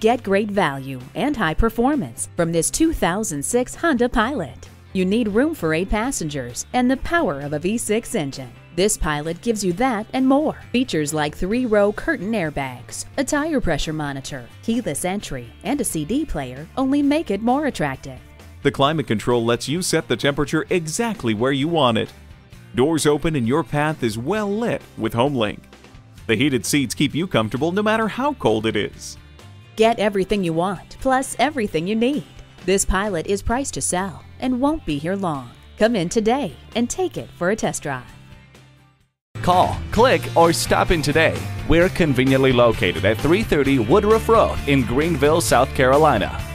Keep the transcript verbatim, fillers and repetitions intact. Get great value and high performance from this two thousand six Honda Pilot. You need room for eight passengers and the power of a V six engine. This Pilot gives you that and more. Features like three-row curtain airbags, a tire pressure monitor, keyless entry, and a C D player only make it more attractive. The climate control lets you set the temperature exactly where you want it. Doors open and your path is well lit with HomeLink. The heated seats keep you comfortable no matter how cold it is. Get everything you want, plus everything you need. This Pilot is priced to sell and won't be here long. Come in today and take it for a test drive. Call, click, or stop in today. We're conveniently located at three thirty Woodruff Road in Greenville, South Carolina.